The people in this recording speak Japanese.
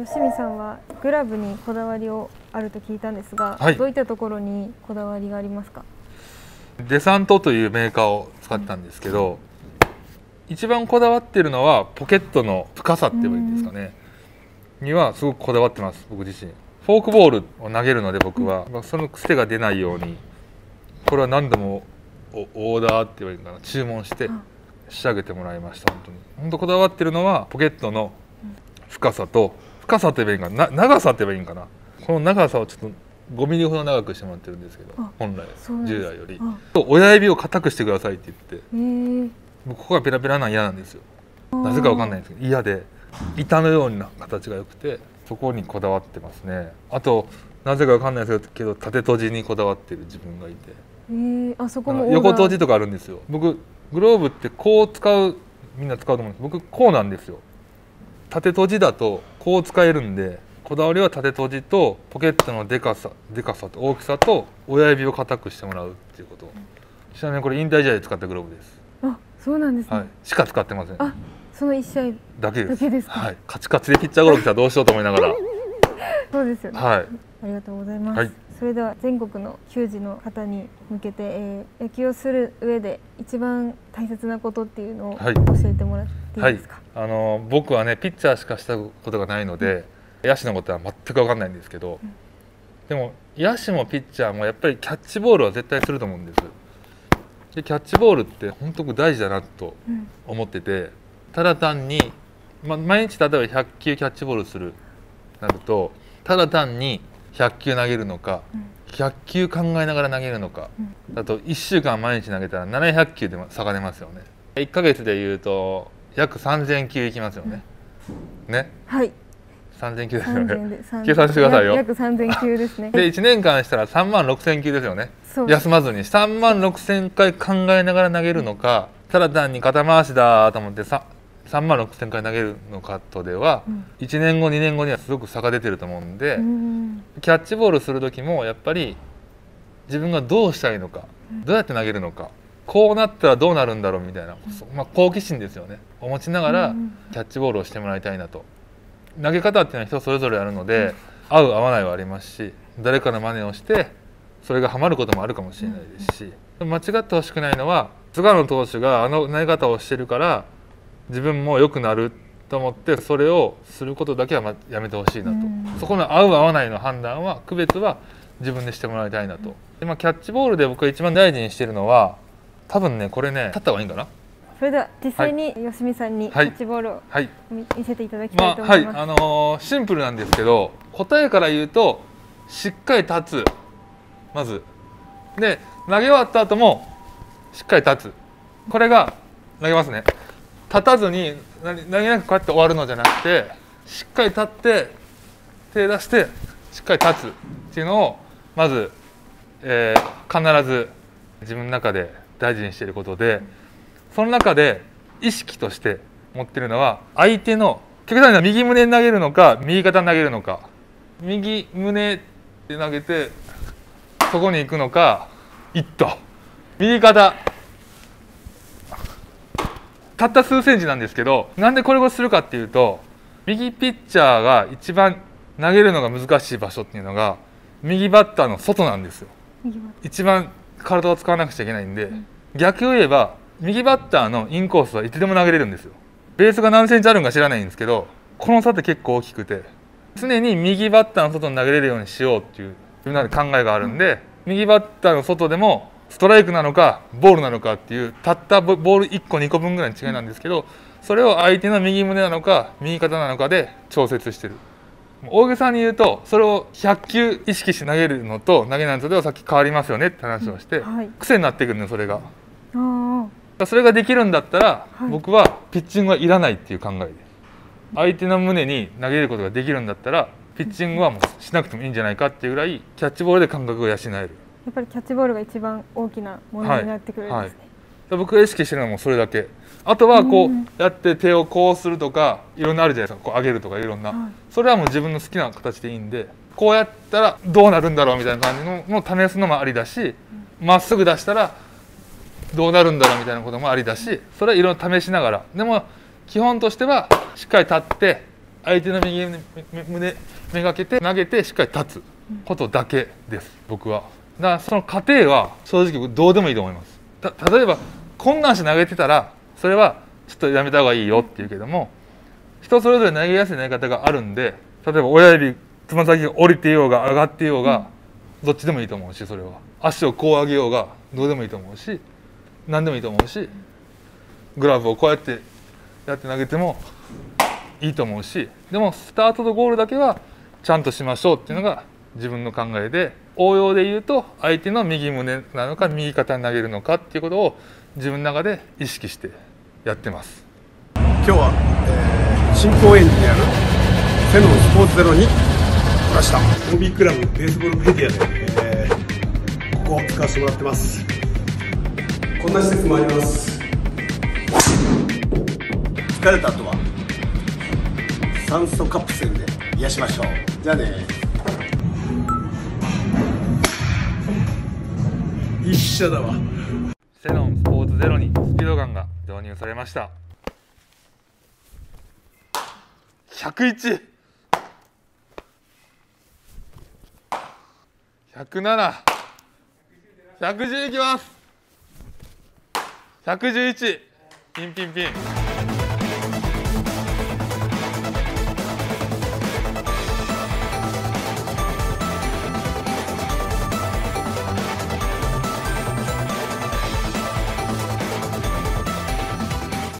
吉見さんはグラブにこだわりをあると聞いたんですが、はい、どういったところにこだわりがありますか？デサントというメーカーを使ったんですけど、一番こだわってるのはポケットの深さって言えばいいんですかね、にはすごくこだわってます。僕自身フォークボールを投げるので、僕はその癖が出ないように、これは何度もオーダーって言えばいいのかな、注文して仕上げてもらいました。本当こだわってるのはポケットの深さと、深さと言えばいいのかな、長さと言えばいいのかな。この長さをちょっと5ミリほど長くしてもらってるんですけど、本来10代より親指を硬くしてくださいって言って、ここがペラペラなん嫌なんですよ。なぜかわかんないんですけど嫌で、板のような形が良くて、そこにこだわってますね。あとなぜかわかんないですけど縦閉じにこだわってる自分がいて、あそこも横閉じとかあるんですよ。僕グローブってこう使う、みんな使うと思うんです。僕こうなんですよ。縦閉じだとこう使えるんで、こだわりは縦閉じとポケットのでかさと大きさと親指を硬くしてもらうっていうこと。ちなみにこれ引退試合で使ったグローブです。あ、そうなんですね、はい、しか使ってません。あ、その1試合だけですか、はい、カチカチでピッチャーゴロ来たらどうしようと思いながらそうですよね、はい、ありがとうございます、はい、それでは全国の球児の方に向けて、野球をする上で一番大切なことっていうのを教えてもらっていいですか？はいはい、僕はねピッチャーしかしたことがないので、野手のことは全く分かんないんですけど、でも野手もピッチャーもやっぱりキャッチボールは絶対すると思うんです。でキャッチボールって本当に大事だなと思ってて、ただ単に、毎日例えば100球キャッチボールするなると、ただ単に100球投げるのか、100球考えながら投げるのかだと、1週間毎日投げたら700球で差が出ますよね。1ヶ月でいうと約3000球いきますよね。ね、はい、3000球ですよね。計算してくださいよ。約3000球ですね。で1年間したら36000球ですよね。休まずに36000回考えながら投げるのか、ただ単に肩回しだと思って36000回投げるのかとでは、1年後2年後にはすごく差が出てると思うんで、キャッチボールする時もやっぱり自分がどうしたいのか、どうやって投げるのか、こうなったらどうなるんだろうみたいな、好奇心ですよね、を持ちながらキャッチボールをしてもらいたいなと。投げ方っていうのは人それぞれあるので、合う合わないはありますし、誰かの真似をしてそれがハマることもあるかもしれないですし、間違ってほしくないのは、菅野投手があの投げ方をしてるから自分も良くなると思ってそれをすることだけはやめてほしいなと。そこの合う合わないの判断は、区別は自分でしてもらいたいなと。今キャッチボールで僕が一番大事にしてるのは、多分ねこれね立った方がいいんかな。それでは実際に吉見さんにキャッチボールを見せていただきたいと思います。シンプルなんですけど、答えから言うと、しっかり立つ、まずで投げ終わった後もしっかり立つ、これが投げますね。立たずに投げなくこうやって終わるのじゃなくて、しっかり立って手出してしっかり立つっていうのをまず、必ず自分の中で大事にしていることで。その中で意識として持ってるのは、相手の極端に右胸に投げるのか右肩に投げるのか、右胸で投げてそこに行くのか、右肩、たった数センチなんですけど、なんでこれをするかっていうと、右ピッチャーが一番投げるのが難しい場所っていうのが右バッターの外なんですよ。一番体を使わなくちゃいけないんで、逆を言えば右バッターのインコースはいつでも投げれるんですよ。ベースが何センチあるんか知らないんですけど、この差って結構大きくて、常に右バッターの外に投げれるようにしようっていう考えがあるんで、右バッターの外でもストライクなのかボールなのかっていう、たったボール1個2個分ぐらいの違いなんですけど、それを相手の右胸なのか右肩なのかで調節してる。大げさに言うと、それを100球意識して投げるのと投げないのとではさっき変わりますよねって話をして、癖になってくるの、それが。それができるんだったら、僕はピッチングはいらないっていう考えで、相手の胸に投げることができるんだったらピッチングはもうしなくてもいいんじゃないかっていうぐらい、キャッチボールで感覚を養える。やっぱりキャッチボールが一番大きなものになってくるんですね。はいはい、僕が意識してるのもそれだけ。あとはこうやって手をこうするとか、いろんなあるじゃないですか、こう上げるとかいろんな、それはもう自分の好きな形でいいんで、こうやったらどうなるんだろうみたいな感じのもう試すのもありだし、まっすぐ出したらどうなるんだろうみたいなこともありだし、それはいろいろ試しながら、でも基本としてはしっかり立って相手の右胸めがけて投げてしっかり立つことだけです、僕は。だからその過程は正直どうでもいいと思います。例えばこんなんして投げてたらそれはちょっとやめた方がいいよって言うけども、人それぞれ投げやすい投げ方があるんで、例えば親指つま先が降りていようが上がっていようがどっちでもいいと思うし、それは足をこう上げようがどうでもいいと思うし、何でもいいと思うし、グラブをこうやってやって投げてもいいと思うし、でもスタートとゴールだけはちゃんとしましょうっていうのが自分の考えで、応用で言うと相手の右胸なのか右肩に投げるのかっていうことを自分の中で意識してやってます。今日は、振興園であるセノンスポーツゼロに来ました。OBクラブベースボールメディアで、ここを使わせてもらってます。こんな施設もあります。疲れた後は酸素カプセルで癒しましょう。じゃあね。一緒だわ。セノンスポーツゼロにスピードガンが導入されました。101、107、110いきます。111、ピンピンピン。